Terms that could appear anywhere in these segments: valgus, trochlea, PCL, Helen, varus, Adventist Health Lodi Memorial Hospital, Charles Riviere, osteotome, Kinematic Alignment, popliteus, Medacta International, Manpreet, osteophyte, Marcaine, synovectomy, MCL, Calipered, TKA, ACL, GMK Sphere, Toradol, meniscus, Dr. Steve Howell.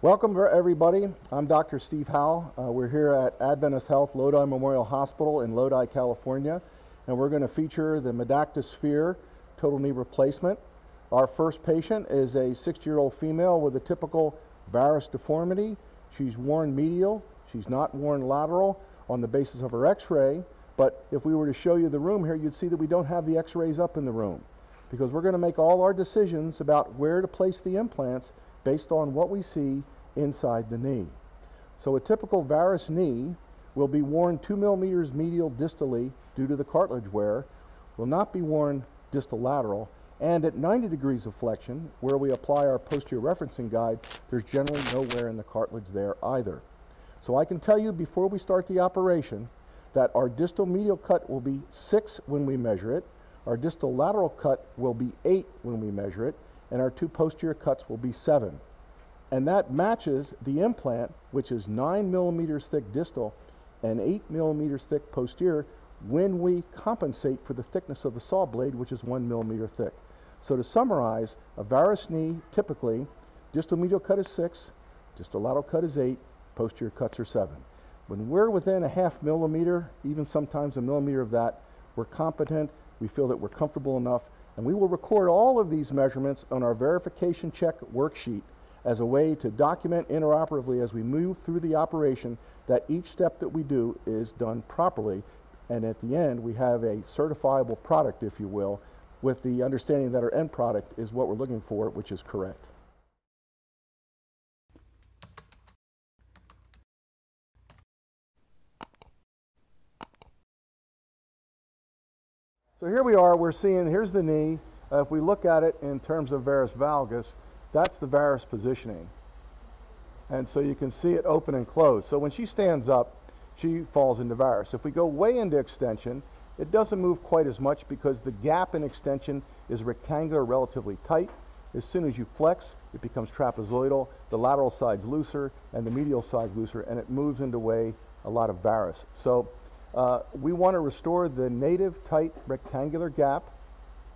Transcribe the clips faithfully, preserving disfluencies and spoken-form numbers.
Welcome everybody. I'm Doctor Steve Howell. Uh, we're here at Adventist Health Lodi Memorial Hospital in Lodi, California, and we're going to feature the Medacta Sphere total knee replacement. Our first patient is a sixty-year-old female with a typical varus deformity. She's worn medial, she's not worn lateral on the basis of her x-ray, but if we were to show you the room here, you'd see that we don't have the x-rays up in the room because we're going to make all our decisions about where to place the implants based on what we see inside the knee. So a typical varus knee will be worn two millimeters medial distally due to the cartilage wear, will not be worn distal lateral, and at ninety degrees of flexion, where we apply our posterior referencing guide, there's generally no wear in the cartilage there either. So I can tell you before we start the operation that our distal medial cut will be six when we measure it, our distal lateral cut will be eight when we measure it, and our two posterior cuts will be seven. And that matches the implant, which is nine millimeters thick distal and eight millimeters thick posterior when we compensate for the thickness of the saw blade, which is one millimeter thick. So to summarize, a varus knee typically, distal medial cut is six, distal lateral cut is eight, posterior cuts are seven. When we're within a half millimeter, even sometimes a millimeter of that, we're competent, we feel that we're comfortable enough, and we will record all of these measurements on our verification check worksheet as a way to document interoperatively as we move through the operation that each step that we do is done properly. And at the end, we have a certifiable product, if you will, with the understanding that our end product is what we're looking for, which is correct. So here we are, we're seeing, here's the knee. Uh, if we look at it in terms of varus valgus, that's the varus positioning. And so you can see it open and close. So when she stands up, she falls into varus. If we go way into extension, it doesn't move quite as much because the gap in extension is rectangular, relatively tight. As soon as you flex, it becomes trapezoidal, the lateral side's looser, and the medial side's looser, and it moves into way a lot of varus. So Uh, we want to restore the native tight rectangular gap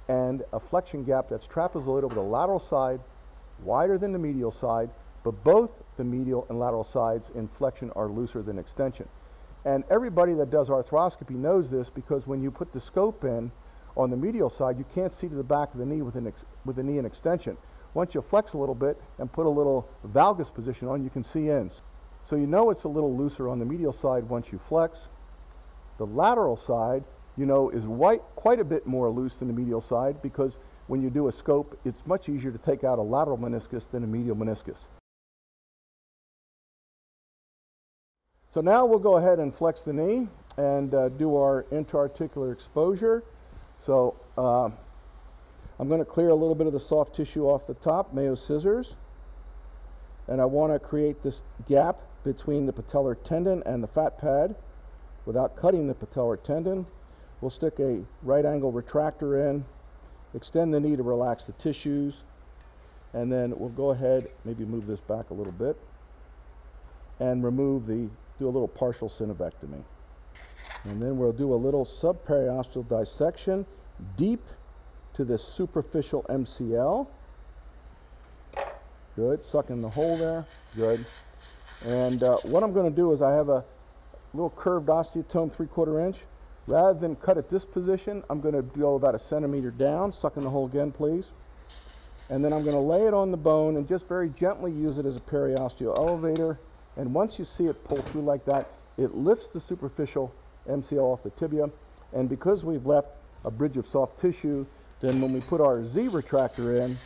and a flexion gap that's trapezoidal with the lateral side wider than the medial side, but both the medial and lateral sides in flexion are looser than extension. And everybody that does arthroscopy knows this because when you put the scope in on the medial side, you can't see to the back of the knee with, an ex with the knee in extension. Once you flex a little bit and put a little valgus position on, you can see in. So you know it's a little looser on the medial side once you flex. The lateral side, you know, is white, quite a bit more loose than the medial side because when you do a scope, it's much easier to take out a lateral meniscus than a medial meniscus. So now we'll go ahead and flex the knee and uh, do our intra-articular exposure. So uh, I'm going to clear a little bit of the soft tissue off the top, Mayo scissors, and I want to create this gap between the patellar tendon and the fat pad. Without cutting the patellar tendon, we'll stick a right angle retractor in, extend the knee to relax the tissues, and then we'll go ahead, maybe move this back a little bit, and remove the, do a little partial synovectomy. And then we'll do a little subperiosteal dissection deep to the superficial M C L. Good, suck in the hole there, good. And uh, what I'm gonna do is I have a little curved osteotome three quarter inch. Rather than cut at this position, I'm going to go about a centimeter down, suck in the hole again, please. And then I'm going to lay it on the bone and just very gently use it as a periosteal elevator. And once you see it pull through like that, it lifts the superficial M C L off the tibia. And because we've left a bridge of soft tissue, then when we put our Z retractor in,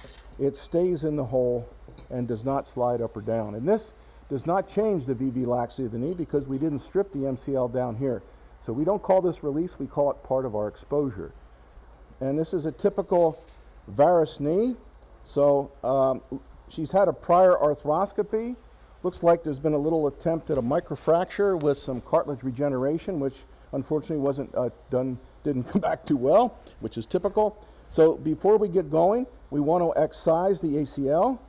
it stays in the hole and does not slide up or down. And this does not change the V V laxity of the knee because we didn't strip the M C L down here. So we don't call this release, we call it part of our exposure. And this is a typical varus knee. So um, she's had a prior arthroscopy. Looks like there's been a little attempt at a microfracture with some cartilage regeneration, which unfortunately wasn't uh, done, didn't come back too well, which is typical. So before we get going, we want to excise the A C L,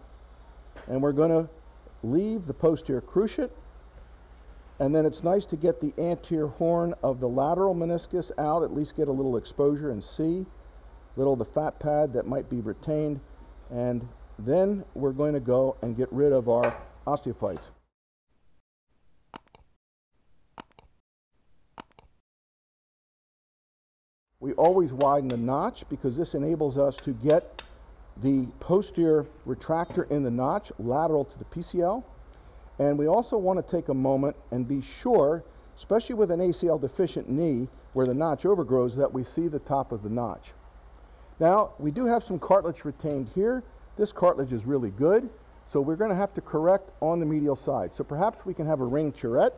and we're going to leave the posterior cruciate, and then it's nice to get the anterior horn of the lateral meniscus out, at least get a little exposure and see little of the fat pad that might be retained. And then we're going to go and get rid of our osteophytes. We always widen the notch because this enables us to get the posterior retractor in the notch lateral to the P C L. And we also want to take a moment and be sure, especially with an A C L deficient knee where the notch overgrows, that we see the top of the notch. Now, we do have some cartilage retained here. This cartilage is really good, so we're going to have to correct on the medial side. So perhaps we can have a ring curette.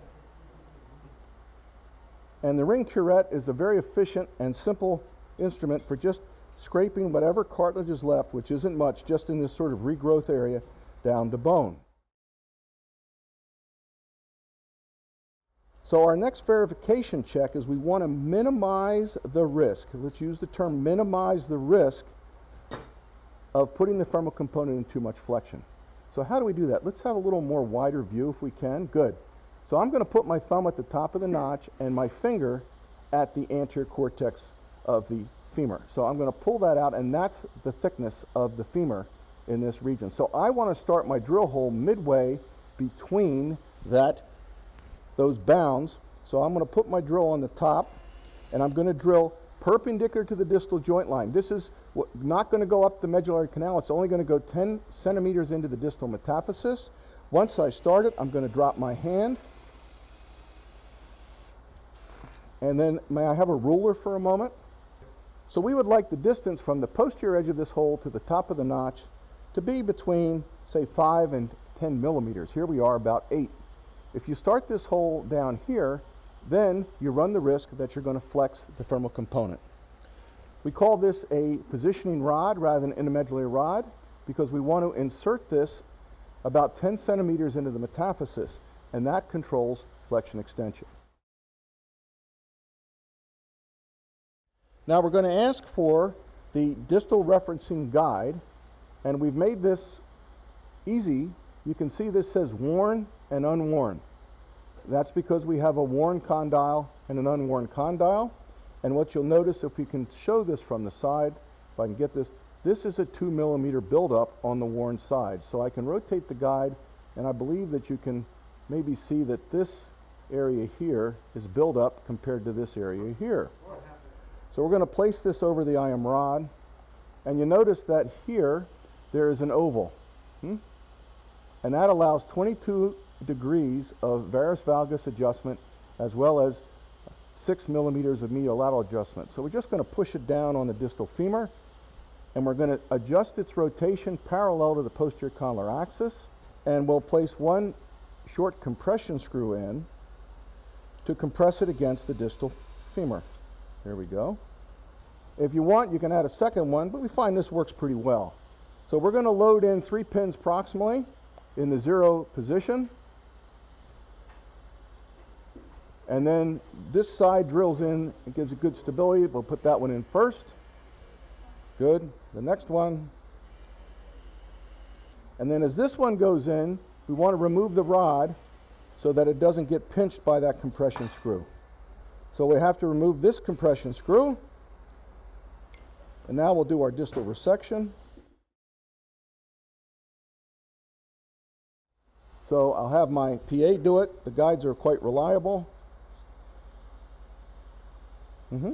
And the ring curette is a very efficient and simple instrument for just scraping whatever cartilage is left, which isn't much, just in this sort of regrowth area down to bone. So our next verification check is we want to minimize the risk. Let's use the term minimize the risk of putting the femoral component in too much flexion. So how do we do that? Let's have a little more wider view if we can. Good. So I'm going to put my thumb at the top of the notch and my finger at the anterior cortex of the femur. So I'm going to pull that out, and that's the thickness of the femur in this region. So I want to start my drill hole midway between that those bounds. So I'm going to put my drill on the top, and I'm going to drill perpendicular to the distal joint line. This is what, not going to go up the medullary canal. It's only going to go ten centimeters into the distal metaphysis. Once I start it, I'm going to drop my hand. And then may I have a ruler for a moment? So we would like the distance from the posterior edge of this hole to the top of the notch to be between, say, five and ten millimeters. Here we are about eight. If you start this hole down here, then you run the risk that you're going to flex the femoral component. We call this a positioning rod rather than an intermedullary rod because we want to insert this about ten centimeters into the metaphysis, and that controls flexion extension. Now we're going to ask for the distal referencing guide, and we've made this easy. You can see this says worn and unworn. That's because we have a worn condyle and an unworn condyle. And what you'll notice, if we can show this from the side, if I can get this, this is a two millimeter buildup on the worn side. So I can rotate the guide, and I believe that you can maybe see that this area here is built up compared to this area here. So we're going to place this over the I M rod, and you notice that here there is an oval. Hmm? And that allows twenty-two degrees of varus valgus adjustment as well as six millimeters of medial lateral adjustment. So we're just going to push it down on the distal femur, and we're going to adjust its rotation parallel to the posterior condylar axis, and we'll place one short compression screw in to compress it against the distal femur. Here we go. If you want, you can add a second one, but we find this works pretty well. So we're going to load in three pins proximally in the zero position. And then this side drills in and gives it good stability. We'll put that one in first. Good. The next one. And then as this one goes in, we want to remove the rod so that it doesn't get pinched by that compression screw. So we have to remove this compression screw. And now we'll do our distal resection. So I'll have my P A do it. The guides are quite reliable. Mm-hmm.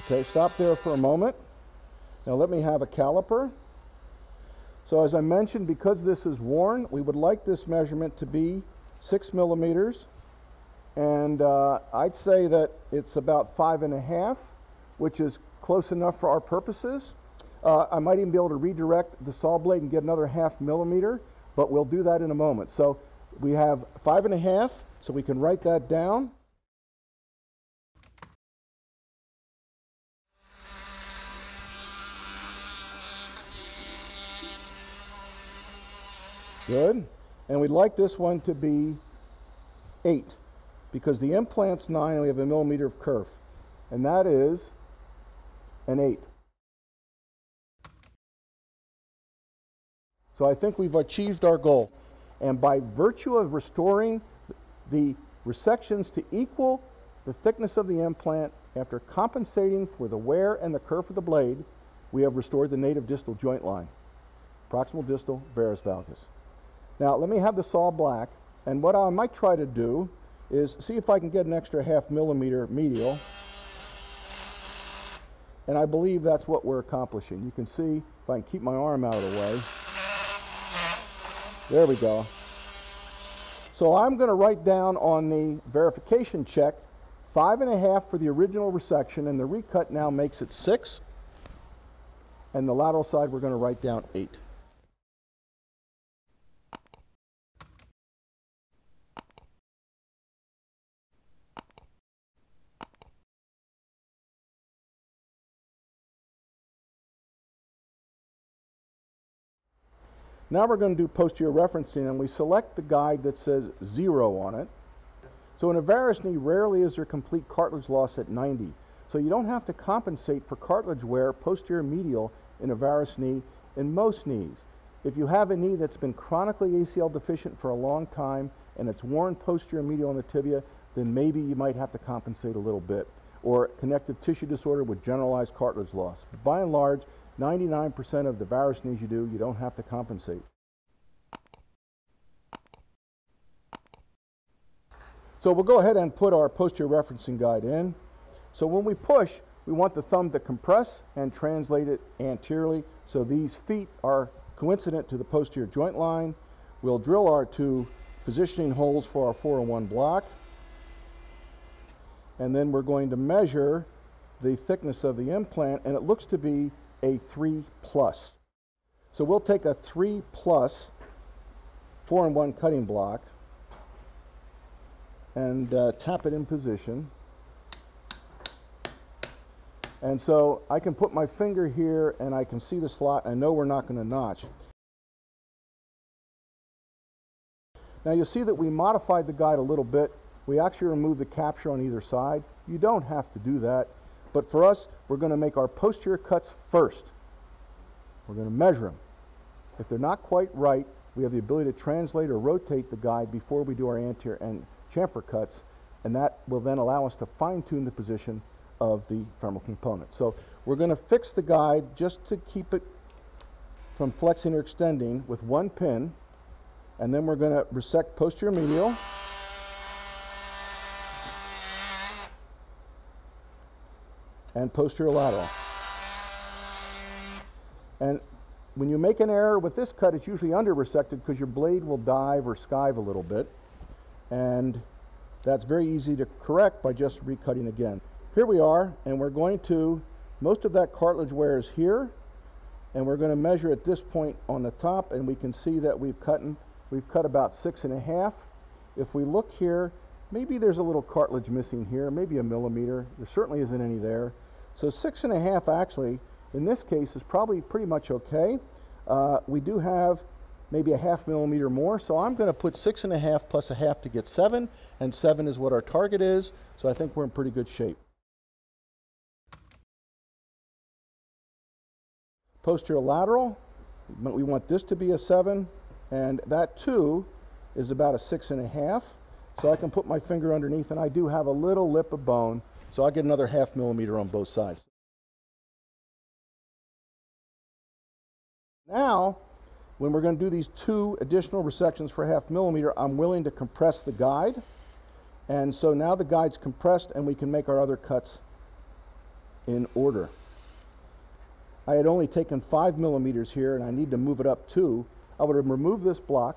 Okay, stop there for a moment. Now let me have a caliper. So as I mentioned, because this is worn, we would like this measurement to be six millimeters. And uh, I'd say that it's about five and a half, which is close enough for our purposes. Uh, I might even be able to redirect the saw blade and get another half millimeter, but we'll do that in a moment. So we have five and a half, so we can write that down. Good. And we'd like this one to be eight, because the implant's nine and we have a millimeter of kerf, and that is an eight. So I think we've achieved our goal. And by virtue of restoring the resections to equal the thickness of the implant after compensating for the wear and the kerf of the blade, we have restored the native distal joint line, proximal distal, varus valgus. Now, let me have the saw black, and what I might try to do is see if I can get an extra half millimeter medial, and I believe that's what we're accomplishing. You can see, if I can keep my arm out of the way. There we go. So I'm going to write down on the verification check five and a half for the original resection, and the recut now makes it six. And the lateral side, we're going to write down eight. Now we're going to do posterior referencing, and we select the guide that says zero on it. So in a varus knee, rarely is there complete cartilage loss at ninety. So you don't have to compensate for cartilage wear posterior medial in a varus knee in most knees. If you have a knee that's been chronically A C L deficient for a long time and it's worn posterior medial in the tibia, then maybe you might have to compensate a little bit, or connective tissue disorder with generalized cartilage loss. But by and large, ninety-nine percent of the varus knees you do, you don't have to compensate. So we'll go ahead and put our posterior referencing guide in. So when we push, we want the thumb to compress and translate it anteriorly, so these feet are coincident to the posterior joint line. We'll drill our two positioning holes for our four oh one block, and then we're going to measure the thickness of the implant, and it looks to be a three plus. So we'll take a three plus four in one cutting block and uh, tap it in position. And so I can put my finger here and I can see the slot. I know we're not going to notch. Now you'll see that we modified the guide a little bit. We actually removed the capture on either side. You don't have to do that. But for us, we're going to make our posterior cuts first. We're going to measure them. If they're not quite right, we have the ability to translate or rotate the guide before we do our anterior and chamfer cuts, and that will then allow us to fine-tune the position of the femoral component. So we're going to fix the guide just to keep it from flexing or extending with one pin, and then we're going to resect posterior medial. And posterior lateral. And when you make an error with this cut, it's usually under-resected because your blade will dive or skive a little bit. And that's very easy to correct by just recutting again. Here we are, and we're going to, most of that cartilage wear is here, and we're going to measure at this point on the top, and we can see that we've cut, we've cut about six and a half. If we look here, maybe there's a little cartilage missing here, maybe a millimeter. There certainly isn't any there. So six and a half actually, in this case, is probably pretty much okay. Uh, we do have maybe a half millimeter more, so I'm gonna put six and a half plus a half to get seven, and seven is what our target is, so I think we're in pretty good shape. Posterior lateral, we want this to be a seven, and that too is about a six and a half, so I can put my finger underneath, and I do have a little lip of bone, so I get another half millimeter on both sides. Now, when we're going to do these two additional resections for a half millimeter, I'm willing to compress the guide. And so now the guide's compressed and we can make our other cuts in order. I had only taken five millimeters here and I need to move it up two. I would have removed this block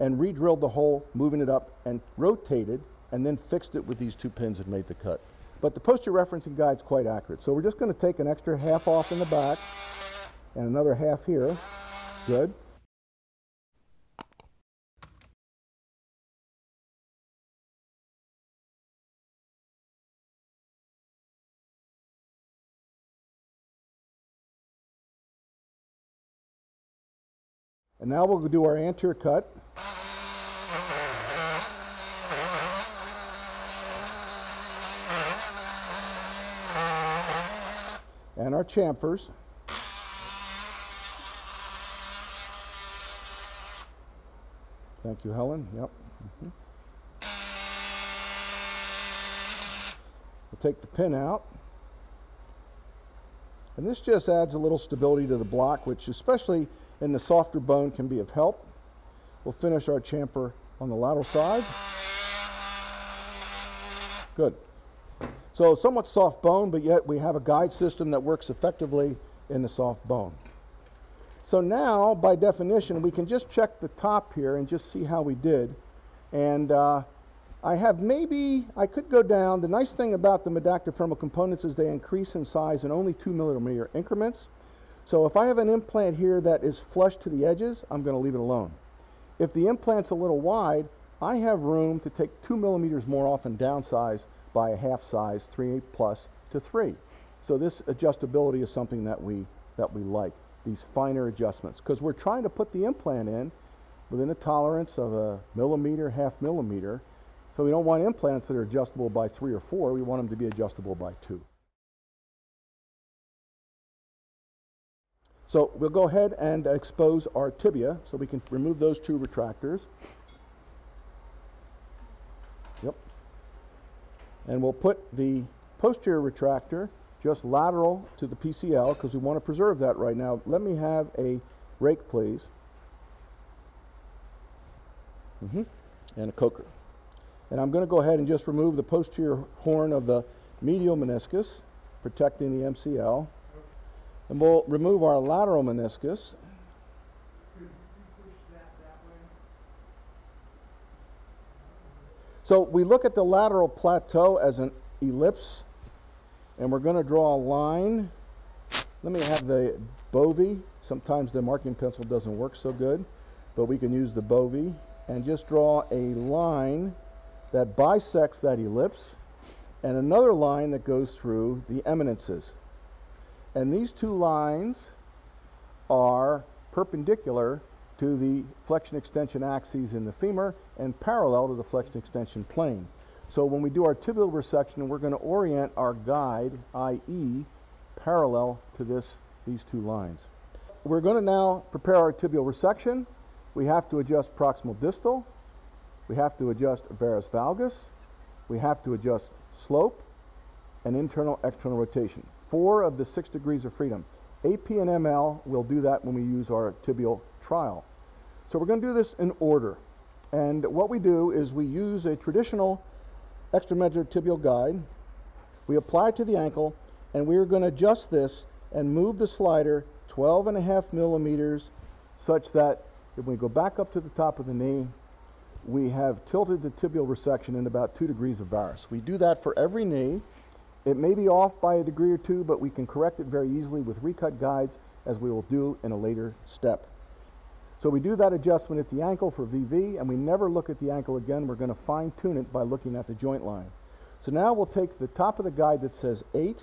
and re-drilled the hole, moving it up and rotated, and then fixed it with these two pins and made the cut. But the posterior referencing guide's quite accurate. So we're just going to take an extra half off in the back and another half here. Good. And now we'll do our anterior cut. And our chamfers. Thank you, Helen. Yep. Mm-hmm. We'll take the pin out. And this just adds a little stability to the block, which especially in the softer bone can be of help. We'll finish our chamfer on the lateral side. Good. So somewhat soft bone, but yet we have a guide system that works effectively in the soft bone. So now, by definition, we can just check the top here and just see how we did. And uh, I have maybe, I could go down. The nice thing about the Medacta femoral components is they increase in size in only two millimeter increments. So if I have an implant here that is flush to the edges, I'm going to leave it alone. If the implant's a little wide, I have room to take two millimeters more off and downsize by a half size, three plus to three. So this adjustability is something that we, that we like, these finer adjustments, because we're trying to put the implant in within a tolerance of a millimeter, half millimeter. So we don't want implants that are adjustable by three or four, we want them to be adjustable by two. So we'll go ahead and expose our tibia so we can remove those two retractors. Yep. And we'll put the posterior retractor just lateral to the P C L because we want to preserve that right now. Let me have a rake, please. Mm-hmm. And a coker. And I'm going to go ahead and just remove the posterior horn of the medial meniscus, protecting the M C L. And we'll remove our lateral meniscus. So we look at the lateral plateau as an ellipse, and we're going to draw a line. Let me have the bowie. Sometimes the marking pencil doesn't work so good, but we can use the bowie and just draw a line that bisects that ellipse and another line that goes through the eminences. And these two lines are perpendicular to the flexion extension axes in the femur and parallel to the flexion extension plane. So when we do our tibial resection, we're going to orient our guide, that is parallel to this, these two lines. We're going to now prepare our tibial resection. We have to adjust proximal distal. We have to adjust varus valgus. We have to adjust slope and internal external rotation. Four of the six degrees of freedom. A P and M L will do that when we use our tibial trial. So we're going to do this in order. And what we do is we use a traditional extramedullary tibial guide. We apply it to the ankle, and we are going to adjust this and move the slider twelve and a half millimeters such that if we go back up to the top of the knee, we have tilted the tibial resection in about two degrees of varus. We do that for every knee. It may be off by a degree or two, but we can correct it very easily with recut guides, as we will do in a later step. So we do that adjustment at the ankle for V V, and we never look at the ankle again. We're going to fine tune it by looking at the joint line. So now we'll take the top of the guide that says eight,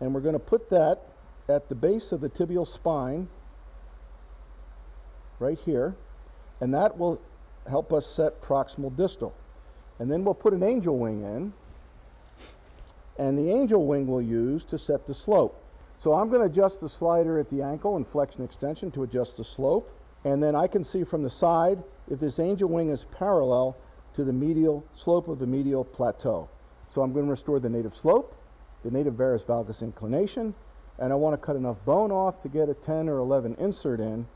and we're going to put that at the base of the tibial spine, right here, and that will help us set proximal distal. And then we'll put an angel wing in, and the angel wing we'll use to set the slope. So I'm going to adjust the slider at the ankle and flexion extension to adjust the slope. And then I can see from the side if this angel wing is parallel to the medial slope of the medial plateau. So I'm going to restore the native slope, the native varus valgus inclination, and I want to cut enough bone off to get a ten or eleven insert in.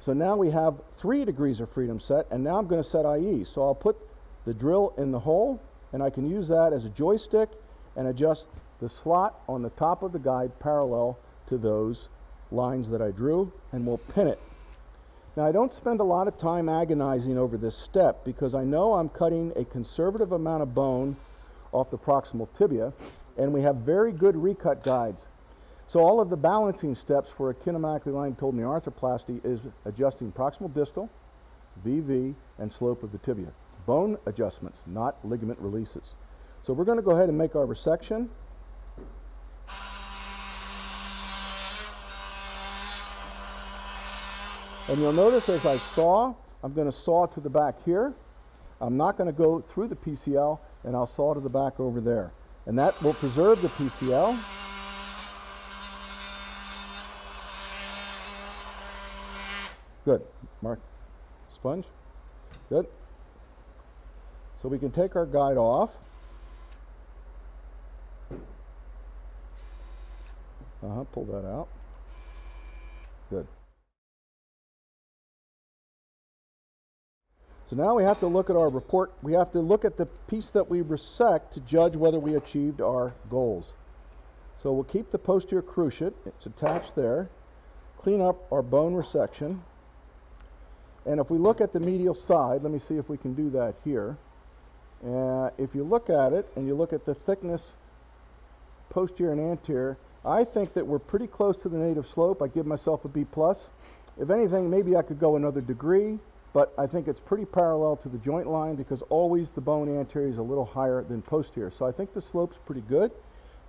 So now we have three degrees of freedom set, and now I'm going to set that is. So I'll put the drill in the hole, and I can use that as a joystick and adjust the slot on the top of the guide parallel to those lines that I drew, and we'll pin it. Now I don't spend a lot of time agonizing over this step because I know I'm cutting a conservative amount of bone off the proximal tibia, and we have very good recut guides. So all of the balancing steps for a kinematically aligned total knee arthroplasty is adjusting proximal distal, V V, and slope of the tibia. Bone adjustments, not ligament releases. So we're going to go ahead and make our resection. And you'll notice as I saw, I'm going to saw to the back here. I'm not going to go through the P C L, and I'll saw to the back over there. And that will preserve the P C L. Good. Mark, sponge. Good. So we can take our guide off. I'll pull that out. Good. So now we have to look at our report. We have to look at the piece that we resect to judge whether we achieved our goals. So we'll keep the posterior cruciate. It's attached there. Clean up our bone resection. And if we look at the medial side, let me see if we can do that here. Uh, if you look at it and you look at the thickness posterior and anterior, I think that we're pretty close to the native slope. I give myself a B plus. If anything, maybe I could go another degree, but I think it's pretty parallel to the joint line because always the bone anterior is a little higher than posterior. So I think the slope's pretty good.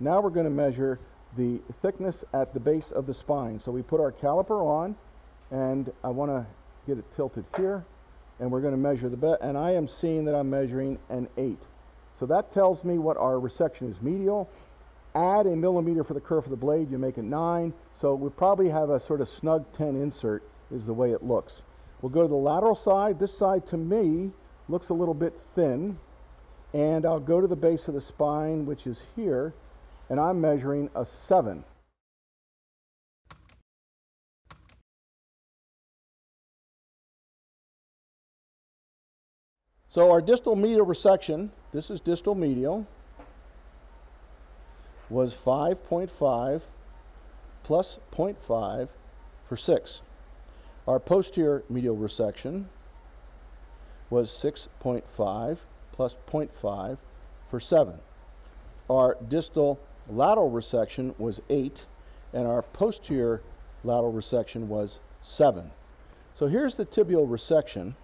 Now we're going to measure the thickness at the base of the spine. So we put our caliper on, and I want to get it tilted here, and we're going to measure the bed, and I am seeing that I'm measuring an eight. So that tells me what our resection is medial. Add a millimeter for the curve of the blade, you make it nine. So we probably have a sort of snug ten insert is the way it looks. We'll go to the lateral side. This side to me looks a little bit thin, and I'll go to the base of the spine, which is here, and I'm measuring a seven. So our distal medial resection, this is distal medial, was five point five plus zero point five for six. Our posterior medial resection was six point five plus zero point five for seven. Our distal lateral resection was eight, and our posterior lateral resection was seven. So here's the tibial resection.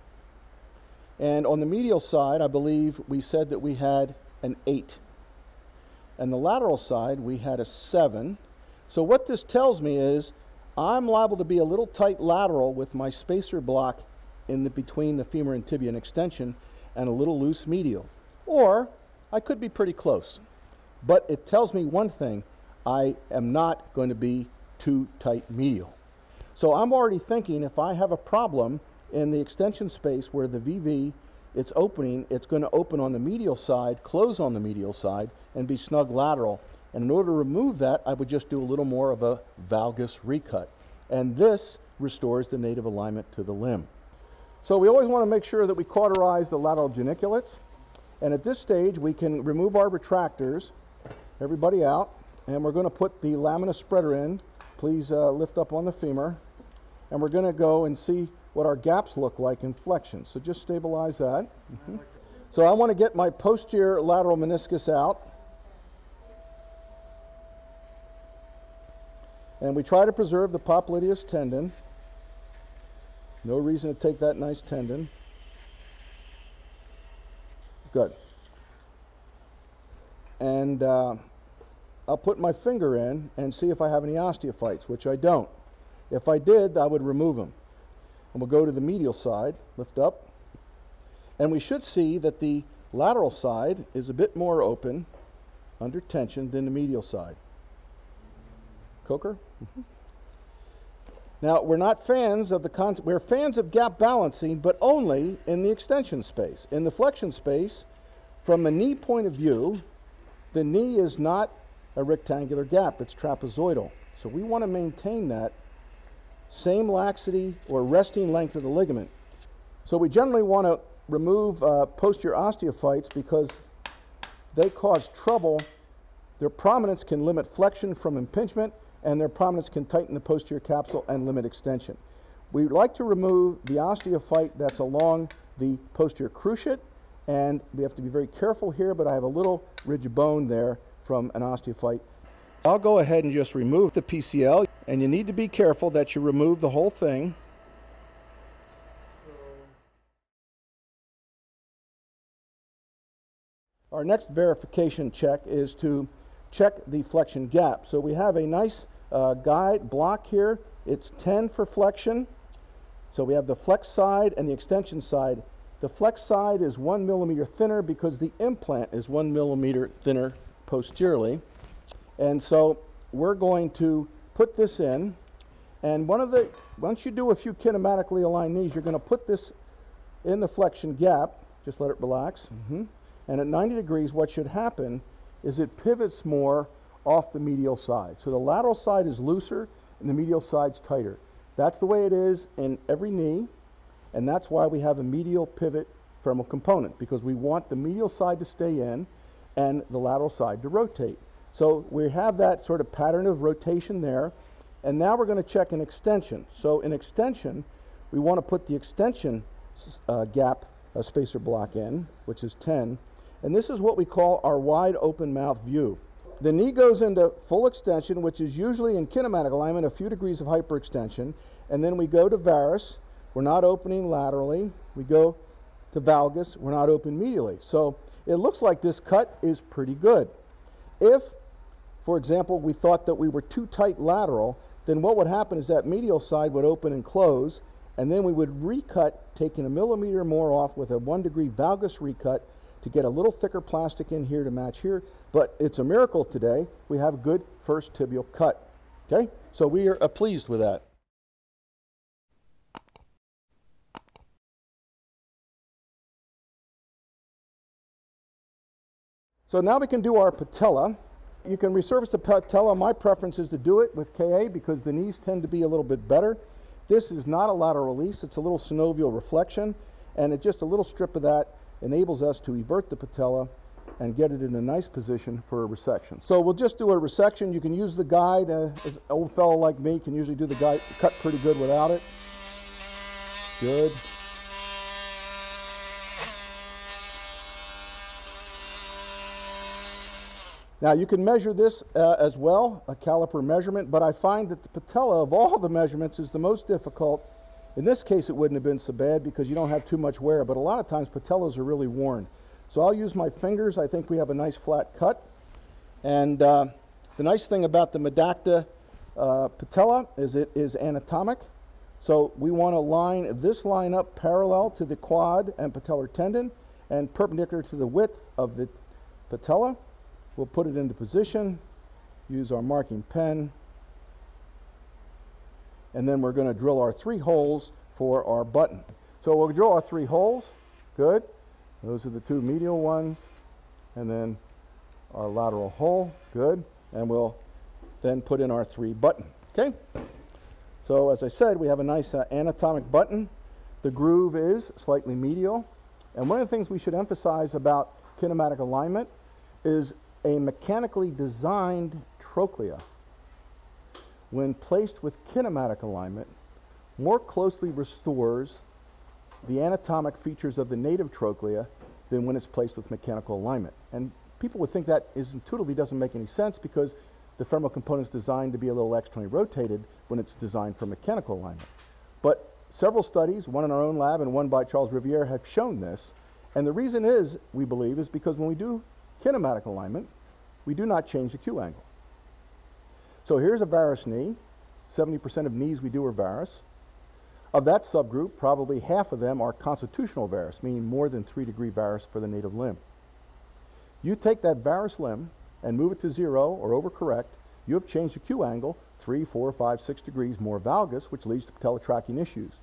And on the medial side, I believe we said that we had an eight. And the lateral side, we had a seven. So what this tells me is I'm liable to be a little tight lateral with my spacer block in the between the femur and tibia and extension and a little loose medial. Or I could be pretty close. But it tells me one thing, I am not going to be too tight medial. So I'm already thinking if I have a problem in the extension space where the V V, it's opening, it's going to open on the medial side, close on the medial side, and be snug lateral. And in order to remove that, I would just do a little more of a valgus recut. And this restores the native alignment to the limb. So we always want to make sure that we cauterize the lateral geniculates. And at this stage, we can remove our retractors, everybody out, and we're going to put the lamina spreader in. Please uh, lift up on the femur. And we're going to go and see what our gaps look like in flexion. So just stabilize that. Mm-hmm. So I want to get my posterior lateral meniscus out. And we try to preserve the popliteus tendon. No reason to take that nice tendon. Good. And uh, I'll put my finger in and see if I have any osteophytes, which I don't. If I did, I would remove them. And we'll go to the medial side, lift up. And we should see that the lateral side is a bit more open under tension than the medial side. Coker? Mm-hmm. Now, we're not fans of the concept, we're fans of gap balancing, but only in the extension space. In the flexion space, from a knee point of view, the knee is not a rectangular gap, it's trapezoidal. So we want to maintain that same laxity or resting length of the ligament. So we generally want to remove uh, posterior osteophytes because they cause trouble. Their prominence can limit flexion from impingement, and their prominence can tighten the posterior capsule and limit extension. We like to remove the osteophyte that's along the posterior cruciate, and we have to be very careful here, but I have a little ridge bone there from an osteophyte. I'll go ahead and just remove the P C L, and you need to be careful that you remove the whole thing. Our next verification check is to check the flexion gap. So we have a nice uh, guide block here. It's ten for flexion. So we have the flex side and the extension side. The flex side is one millimeter thinner because the implant is one millimeter thinner posteriorly. And so we're going to put this in, and one of the, once you do a few kinematically aligned knees, you're going to put this in the flexion gap, just let it relax, mm-hmm. And at ninety degrees what should happen is it pivots more off the medial side. So the lateral side is looser and the medial side's tighter. That's the way it is in every knee, and that's why we have a medial pivot femoral component, because we want the medial side to stay in and the lateral side to rotate. So we have that sort of pattern of rotation there, and now we're going to check an extension. So in extension, we want to put the extension uh, gap uh, spacer block in, which is ten, and this is what we call our wide open mouth view. The knee goes into full extension, which is usually in kinematic alignment, a few degrees of hyperextension, and then we go to varus. We're not opening laterally. We go to valgus. We're not open medially. So it looks like this cut is pretty good. If, for example, we thought that we were too tight lateral, then what would happen is that medial side would open and close, and then we would recut, taking a millimeter more off with a one degree valgus recut to get a little thicker plastic in here to match here. But it's a miracle today. We have a good first tibial cut, okay? So we are uh, pleased with that. So now we can do our patella. You can resurface the patella. My preference is to do it with K A because the knees tend to be a little bit better. This is not a lateral release. It's a little synovial reflection, and it just a little strip of that enables us to evert the patella and get it in a nice position for a resection. So we'll just do a resection. You can use the guide. Uh, as an old fellow like me can usually do the guide cut pretty good without it. Good. Now you can measure this uh, as well, a caliper measurement, but I find that the patella of all the measurements is the most difficult. In this case, it wouldn't have been so bad because you don't have too much wear, but a lot of times patellas are really worn. So I'll use my fingers. I think we have a nice flat cut. And uh, the nice thing about the Medacta uh, patella is it is anatomic. So we want to line this line up parallel to the quad and patellar tendon and perpendicular to the width of the patella. We'll put it into position, use our marking pen, and then we're going to drill our three holes for our button. So we'll drill our three holes. Good. Those are the two medial ones, and then our lateral hole, good. And we'll then put in our three button, okay? So as I said, we have a nice uh, anatomic button. The groove is slightly medial. And one of the things we should emphasize about kinematic alignment is a mechanically designed trochlea, when placed with kinematic alignment, more closely restores the anatomic features of the native trochlea than when it's placed with mechanical alignment. And people would think that is intuitively doesn't make any sense because the femoral component is designed to be a little externally rotated when it's designed for mechanical alignment. But several studies, one in our own lab and one by Charles Riviere, have shown this. And the reason is, we believe, is because when we do kinematic alignment, we do not change the Q angle. So here's a varus knee. seventy percent of knees we do are varus. Of that subgroup, probably half of them are constitutional varus, meaning more than three degree varus for the native limb. You take that varus limb and move it to zero or overcorrect, you have changed the Q angle three, four, five, six degrees more valgus, which leads to patella tracking issues.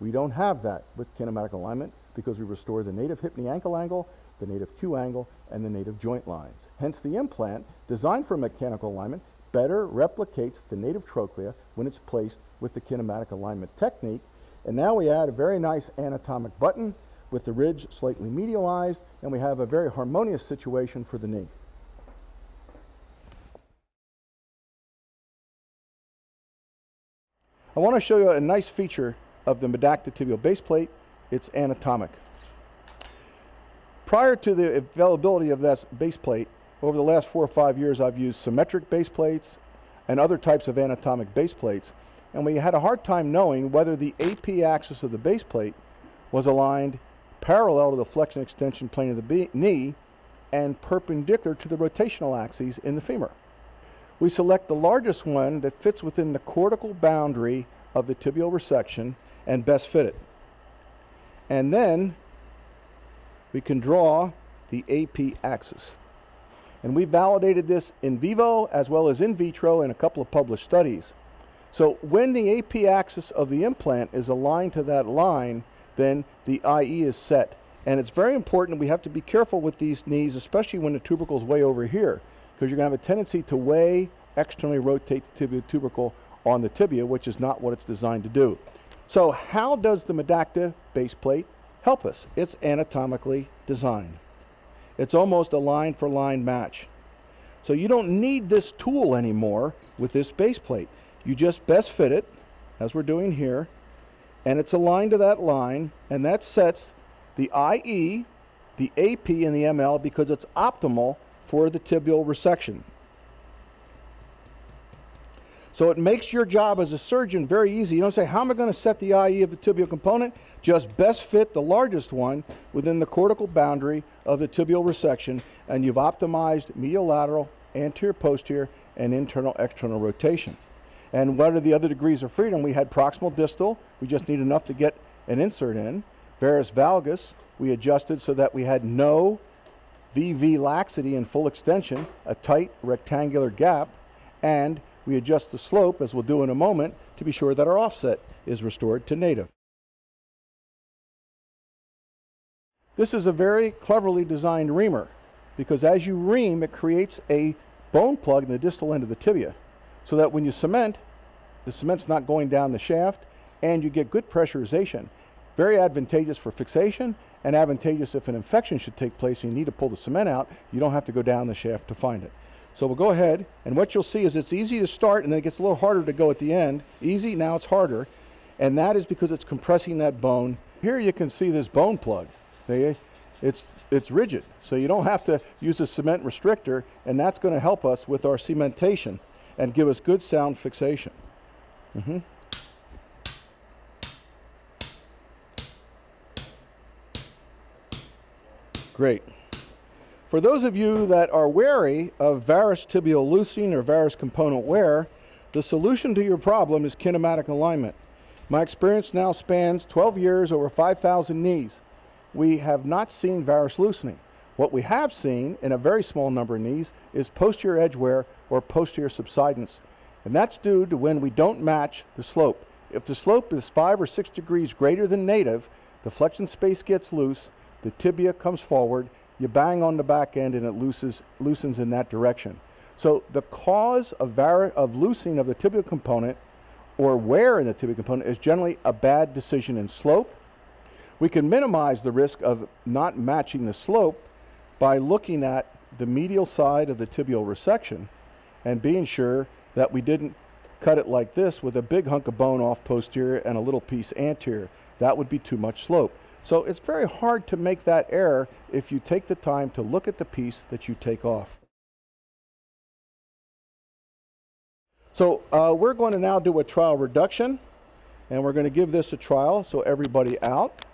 We don't have that with kinematic alignment because we restore the native hip knee ankle angle, the native Q angle, and the native joint lines. Hence the implant, designed for mechanical alignment, better replicates the native trochlea when it's placed with the kinematic alignment technique. And now we add a very nice anatomic button with the ridge slightly medialized, and we have a very harmonious situation for the knee. I want to show you a nice feature of the Medacta tibial base plate. It's anatomic. Prior to the availability of this base plate, over the last four or five years, I've used symmetric base plates and other types of anatomic base plates. And we had a hard time knowing whether the A P axis of the base plate was aligned parallel to the flexion extension plane of the knee and perpendicular to the rotational axes in the femur. We select the largest one that fits within the cortical boundary of the tibial resection and best fit it. And then we can draw the A P axis. And we validated this in vivo as well as in vitro in a couple of published studies. So when the A P axis of the implant is aligned to that line, then the I E is set. And it's very important. We have to be careful with these knees, especially when the tubercle is way over here, because you're going to have a tendency to way externally rotate the tibial tubercle on the tibia, which is not what it's designed to do. So how does the Medacta base plate help us? It's anatomically designed. It's almost a line for line match. So you don't need this tool anymore with this base plate. You just best fit it, as we're doing here, and it's aligned to that line, and that sets the I E, the A P, and the M L because it's optimal for the tibial resection. So it makes your job as a surgeon very easy. You don't say, how am I going to set the I E of the tibial component? Just best fit the largest one within the cortical boundary of the tibial resection, and you've optimized medial lateral, anterior posterior, and internal external rotation. And what are the other degrees of freedom? We had proximal distal. We just need enough to get an insert in. Varus valgus, we adjusted so that we had no V V laxity in full extension, a tight rectangular gap, and we adjust the slope, as we'll do in a moment, to be sure that our offset is restored to native. This is a very cleverly designed reamer, because as you ream, it creates a bone plug in the distal end of the tibia, so that when you cement, the cement's not going down the shaft, and you get good pressurization. Very advantageous for fixation, and advantageous if an infection should take place and you need to pull the cement out, you don't have to go down the shaft to find it. So we'll go ahead, and what you'll see is it's easy to start, and then it gets a little harder to go at the end. Easy, now it's harder, and that is because it's compressing that bone. Here you can see this bone plug. It's, it's rigid, so you don't have to use a cement restrictor, and that's going to help us with our cementation and give us good sound fixation. Mm-hmm. Great. For those of you that are wary of varus tibial leucine or varus component wear, the solution to your problem is kinematic alignment. My experience now spans twelve years over five thousand knees. We have not seen varus loosening. What we have seen in a very small number of knees is posterior edge wear or posterior subsidence. And that's due to when we don't match the slope. If the slope is five or six degrees greater than native, the flexion space gets loose, the tibia comes forward, you bang on the back end and it looses, loosens in that direction. So the cause of, of loosening of the tibial component or wear in the tibial component is generally a bad decision in slope. We can minimize the risk of not matching the slope by looking at the medial side of the tibial resection and being sure that we didn't cut it like this with a big hunk of bone off posterior and a little piece anterior. That would be too much slope. So it's very hard to make that error if you take the time to look at the piece that you take off. So uh, we're going to now do a trial reduction, and we're going to give this a trial. So everybody out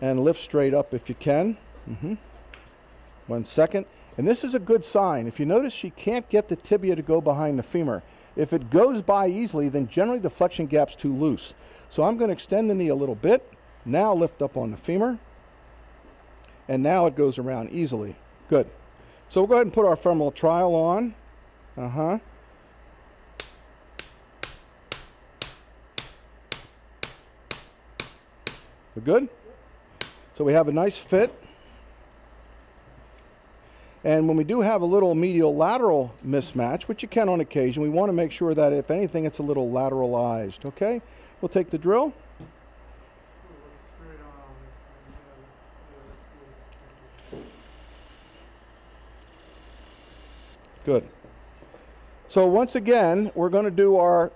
and lift straight up if you can. Mm-hmm. One second. And this is a good sign. If you notice, she can't get the tibia to go behind the femur. If it goes by easily, then generally the flexion gap's too loose. So I'm going to extend the knee a little bit. Now lift up on the femur, and now it goes around easily. Good. So we'll go ahead and put our femoral trial on. Uh-huh. We're good? So we have a nice fit. And when we do have a little medial lateral mismatch, which you can on occasion, we want to make sure that if anything, it's a little lateralized, okay? We'll take the drill. Good. So once again, we're going to do our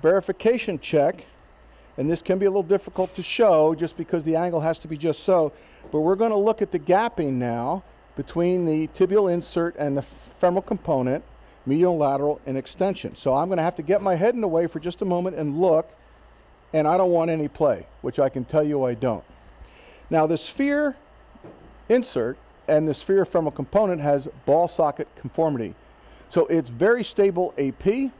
verification check. And this can be a little difficult to show just because the angle has to be just so. But we're going to look at the gapping now between the tibial insert and the femoral component, medial, lateral, and extension. So I'm going to have to get my head in the way for just a moment and look. And I don't want any play, which I can tell you I don't. Now the sphere insert and the sphere femoral component has ball socket conformity. So it's very stable A P.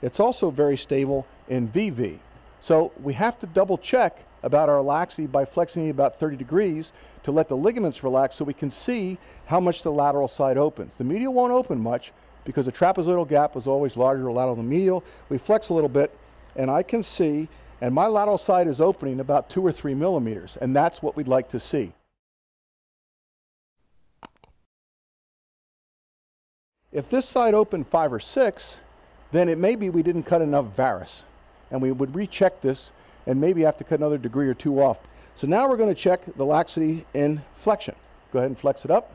It's also very stable in V V. So we have to double check about our laxity by flexing about thirty degrees to let the ligaments relax so we can see how much the lateral side opens. The medial won't open much because the trapezoidal gap is always larger lateral than medial. We flex a little bit and I can see, and my lateral side is opening about two or three millimeters, and that's what we'd like to see. If this side opened five or six, then it may be we didn't cut enough varus, and we would recheck this and maybe have to cut another degree or two off. So now we're going to check the laxity in flexion. Go ahead and flex it up.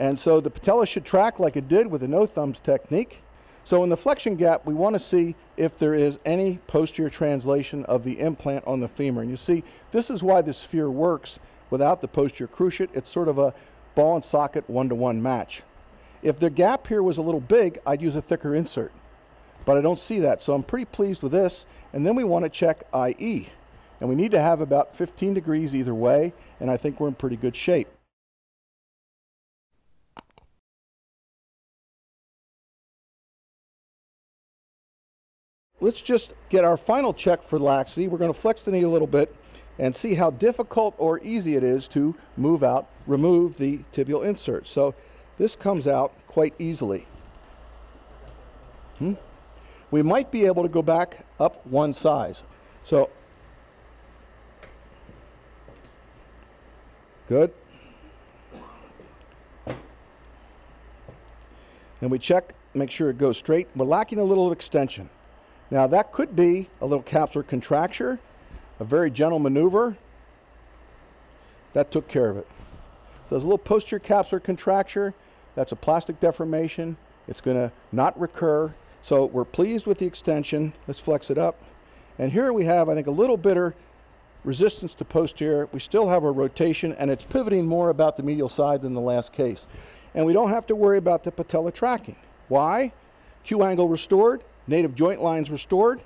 And so the patella should track like it did with the no thumbs technique. So in the flexion gap, we want to see if there is any posterior translation of the implant on the femur. And you see, this is why this sphere works without the posterior cruciate. It's sort of a ball and socket one-to-one match. If the gap here was a little big, I'd use a thicker insert. But I don't see that, so I'm pretty pleased with this. And then we want to check I E. And we need to have about fifteen degrees either way, and I think we're in pretty good shape. Let's just get our final check for laxity. We're going to flex the knee a little bit and see how difficult or easy it is to move out, remove the tibial insert. So this comes out quite easily. Hmm? We might be able to go back up one size. So, good. And we check, make sure it goes straight. We're lacking a little extension. Now that could be a little capsular contracture, a very gentle maneuver. That took care of it. So there's a little posterior capsular contracture. That's a plastic deformation. It's going to not recur. So we're pleased with the extension. Let's flex it up. And here we have, I think, a little bitter resistance to posterior. We still have a rotation, and it's pivoting more about the medial side than the last case. And we don't have to worry about the patella tracking. Why? Q angle restored. Native joint lines restored,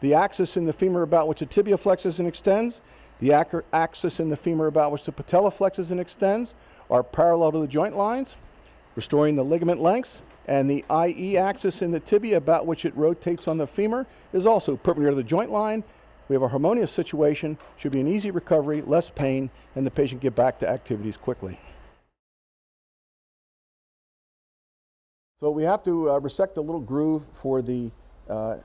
the axis in the femur about which the tibia flexes and extends, the axis in the femur about which the patella flexes and extends are parallel to the joint lines, restoring the ligament lengths, and the I E axis in the tibia about which it rotates on the femur is also perpendicular to the joint line. We have a harmonious situation, should be an easy recovery, less pain, and the patient get back to activities quickly. So we have to uh, resect a little groove for the uh,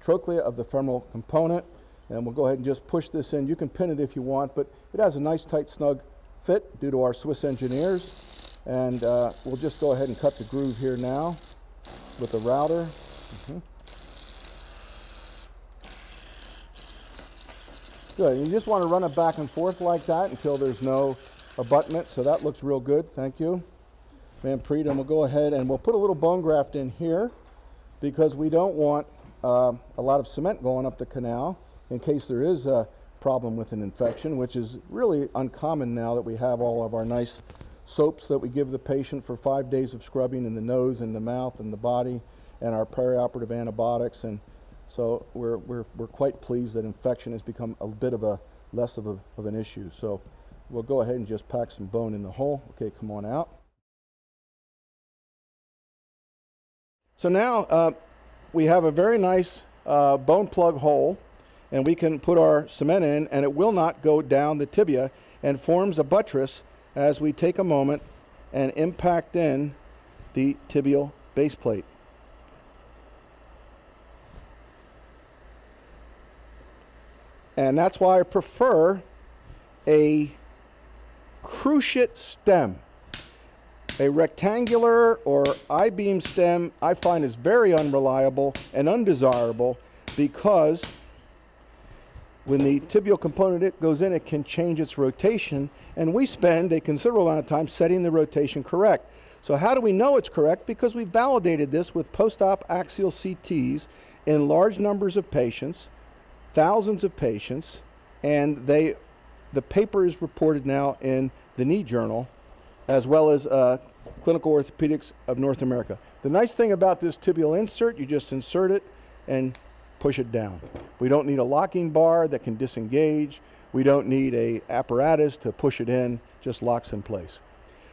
trochlea of the femoral component, and we'll go ahead and just push this in. You can pin it if you want, but it has a nice tight snug fit due to our Swiss engineers, and uh, we'll just go ahead and cut the groove here now with a router. Mm-hmm. Good, and you just want to run it back and forth like that until there's no abutment, so that looks real good, thank you. Manpreet, and we'll go ahead and we'll put a little bone graft in here because we don't want uh, a lot of cement going up the canal in case there is a problem with an infection, which is really uncommon now that we have all of our nice soaps that we give the patient for five days of scrubbing in the nose and the mouth and the body and our perioperative antibiotics. And so we're, we're, we're quite pleased that infection has become a bit of a less of, a, of an issue. So we'll go ahead and just pack some bone in the hole. Okay, come on out. So now uh, we have a very nice uh, bone plug hole, and we can put our cement in, and it will not go down the tibia and forms a buttress as we take a moment and impact in the tibial base plate. And that's why I prefer a cruciate stem. A rectangular or I-beam stem I find is very unreliable and undesirable because when the tibial component it goes in, it can change its rotation, and we spend a considerable amount of time setting the rotation correct. So how do we know it's correct? Because we validated this with post-op axial C Ts in large numbers of patients, thousands of patients, and they, the paper is reported now in the Knee Journal, as well as uh, Clinical Orthopedics of North America. The nice thing about this tibial insert, you just insert it and push it down. We don't need a locking bar that can disengage. We don't need a apparatus to push it in, just locks in place.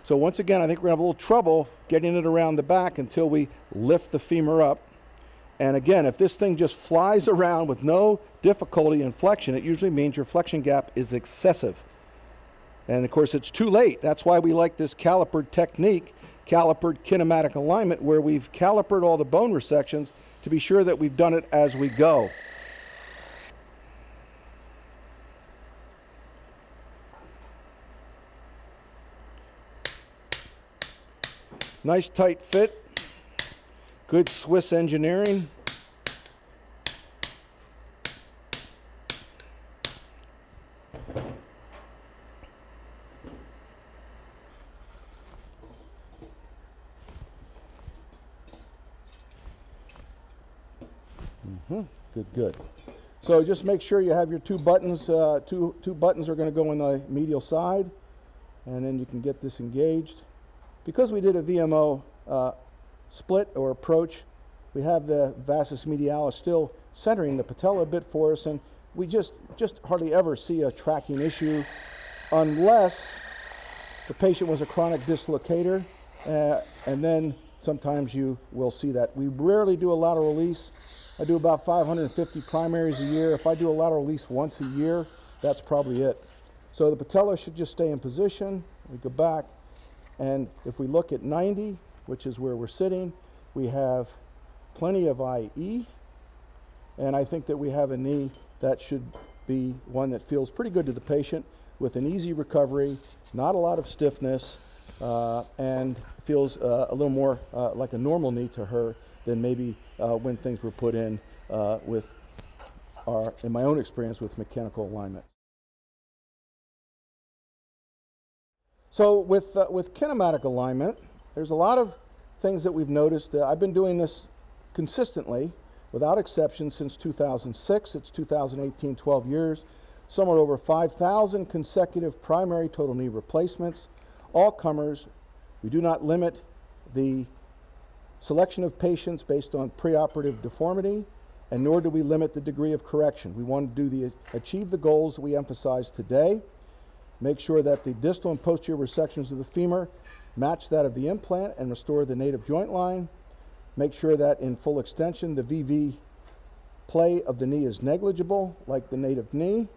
So once again, I think we're gonna have a little trouble getting it around the back until we lift the femur up. And again, if this thing just flies around with no difficulty in flexion, it usually means your flexion gap is excessive. And of course, it's too late. That's why we like this calipered technique, calipered kinematic alignment, where we've calipered all the bone resections to be sure that we've done it as we go. Nice tight fit. Good Swiss engineering. Mm-hmm. Good, good. So just make sure you have your two buttons. Uh, two, two buttons are going to go on the medial side, and then you can get this engaged. Because we did a V M O uh, split or approach, we have the vastus medialis still centering the patella a bit for us, and we just, just hardly ever see a tracking issue unless the patient was a chronic dislocator, uh, and then sometimes you will see that. We rarely do a lateral release. I do about five hundred fifty primaries a year. If I do a lateral release once a year, that's probably it. So the patella should just stay in position. We go back, and if we look at ninety, which is where we're sitting, we have plenty of I E, and I think that we have a knee that should be one that feels pretty good to the patient with an easy recovery, not a lot of stiffness, uh, and feels uh, a little more uh, like a normal knee to her than maybe uh, when things were put in uh, with our, in my own experience with mechanical alignment. So with, uh, with kinematic alignment, there's a lot of things that we've noticed. Uh, I've been doing this consistently, without exception, since two thousand six. It's two thousand eighteen, twelve years. Somewhat over five thousand consecutive primary total knee replacements, all comers. We do not limit the selection of patients based on preoperative deformity, and nor do we limit the degree of correction. We want to do the, achieve the goals we emphasize today, make sure that the distal and posterior resections of the femur match that of the implant and restore the native joint line, make sure that in full extension the V V play of the knee is negligible, like the native knee,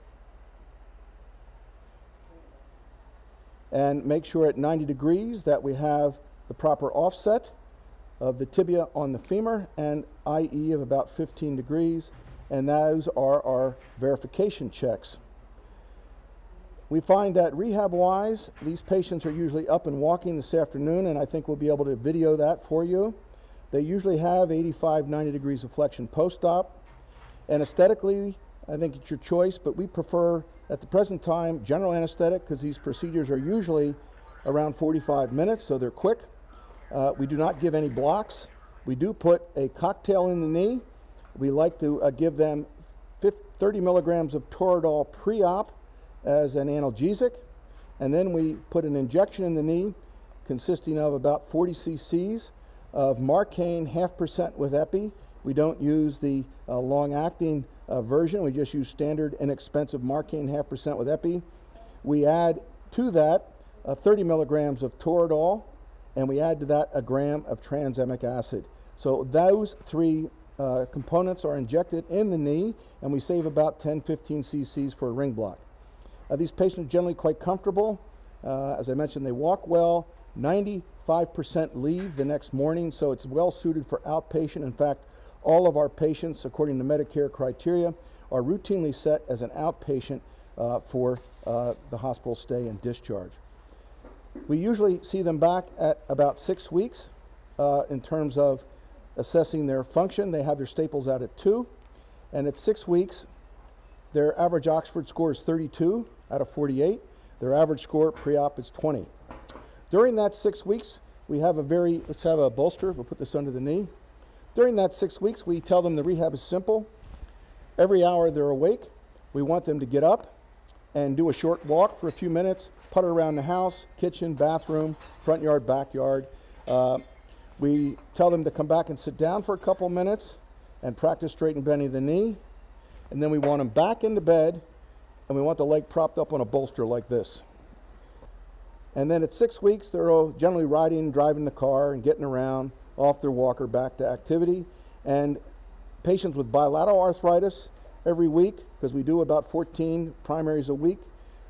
and make sure at ninety degrees that we have the proper offset of the tibia on the femur, and I E of about fifteen degrees, and those are our verification checks. We find that rehab-wise, these patients are usually up and walking this afternoon, and I think we'll be able to video that for you. They usually have eighty-five, ninety degrees of flexion post-op, and aesthetically, I think it's your choice, but we prefer, at the present time, general anesthetic, because these procedures are usually around forty-five minutes, so they're quick. Uh, we do not give any blocks. We do put a cocktail in the knee. We like to uh, give them thirty milligrams of Toradol pre-op as an analgesic, and then we put an injection in the knee consisting of about forty cc's of Marcaine half percent with epi. We don't use the uh, long-acting uh, version. We just use standard inexpensive Marcaine half percent with epi. We add to that uh, thirty milligrams of Toradol, and we add to that a gram of transamic acid. So those three uh, components are injected in the knee, and we save about ten, fifteen cc's for a ring block. Uh, these patients are generally quite comfortable. Uh, as I mentioned, they walk well. ninety-five percent leave the next morning, so it's well suited for outpatient. In fact, all of our patients, according to Medicare criteria, are routinely set as an outpatient uh, for uh, the hospital stay and discharge. We usually see them back at about six weeks uh, in terms of assessing their function. They have their staples out at two, and at six weeks, their average Oxford score is thirty-two out of forty-eight. Their average score pre-op is twenty. During that six weeks, we have a very, let's have a bolster. We'll put this under the knee. During that six weeks, we tell them the rehab is simple. Every hour they're awake, we want them to get up and do a short walk for a few minutes, putter around the house, kitchen, bathroom, front yard, backyard. Uh, we tell them to come back and sit down for a couple minutes and practice straight and bending the knee. And then we want them back into bed, and we want the leg propped up on a bolster like this. And then at six weeks, they're generally riding, driving the car, and getting around, off their walker, back to activity. And patients with bilateral arthritis, every week, because we do about fourteen primaries a week,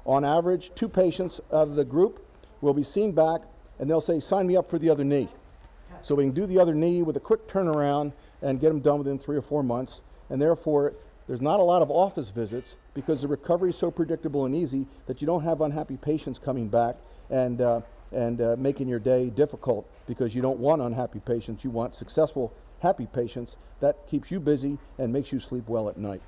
on average, two patients out of the group will be seen back, and they'll say, sign me up for the other knee. So we can do the other knee with a quick turnaround and get them done within three or four months, and therefore, there's not a lot of office visits because the recovery is so predictable and easy that you don't have unhappy patients coming back and, uh, and uh, making your day difficult, because you don't want unhappy patients. You want successful, happy patients. That keeps you busy and makes you sleep well at night.